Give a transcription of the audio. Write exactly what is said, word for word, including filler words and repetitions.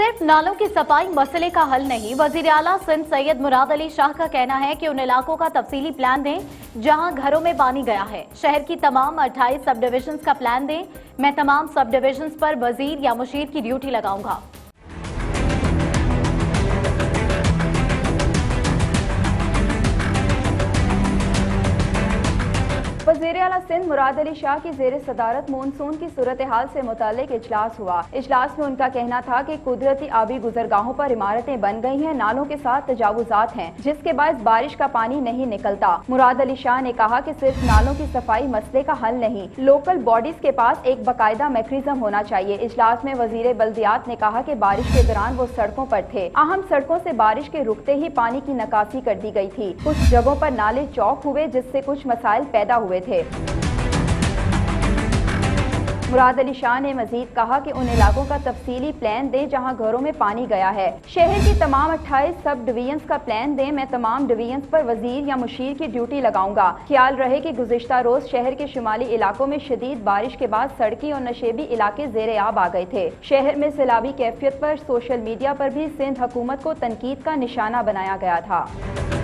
सिर्फ नालों की सफाई मसले का हल नहीं। वजीर आला सिंध सैयद मुराद अली शाह का कहना है कि उन इलाकों का तफसीली प्लान दें जहां घरों में पानी गया है। शहर की तमाम अट्ठाईस सब डिविजन्स का प्लान दें। मैं तमाम सब डिविजन्स पर वजीर या मुशीर की ड्यूटी लगाऊंगा। वज़ीरे आला सिंध मुराद अली शाह की ज़ेरे सदारत मानसून की सूरत हाल से मुतालिक इजलास हुआ। इजलास में उनका कहना था कि कुदरती आबी गुजरगाहों पर इमारतें बन गई हैं, नालों के साथ तजावुजात हैं, जिसके बाद बारिश का पानी नहीं निकलता। मुराद अली शाह ने कहा कि सिर्फ नालों की सफाई मसले का हल नहीं, लोकल बॉडीज के पास एक बाकायदा मैकेनिज्म होना चाहिए। इजलास में वज़ीरे बल्दियात ने कहा कि बारिश के दौरान वो सड़कों पर थे। अहम सड़कों से बारिश के रुकते ही पानी की निकासी कर दी गई थी। कुछ जगहों पर नाले चौक हुए, जिससे कुछ मसाइल पैदा हुए थे। मुराद अली शाह ने मजीद कहा कि उन इलाकों का तफसीली प्लान दें जहां घरों में पानी गया है। शहर की तमाम अट्ठाईस सब डिवीजन्स का प्लान दें। मैं तमाम डिवीजन्स पर वजीर या मुशीर की ड्यूटी लगाऊंगा। ख्याल रहे कि गुज़िश्ता रोज शहर के शुमाली इलाकों में शदीद बारिश के बाद सड़की और नशेबी इलाके जेरे आब आ गए थे। शहर में सैलाबी कैफियत पर सोशल मीडिया पर भी सिंध हुकूमत को तनकीद का निशाना बनाया गया था।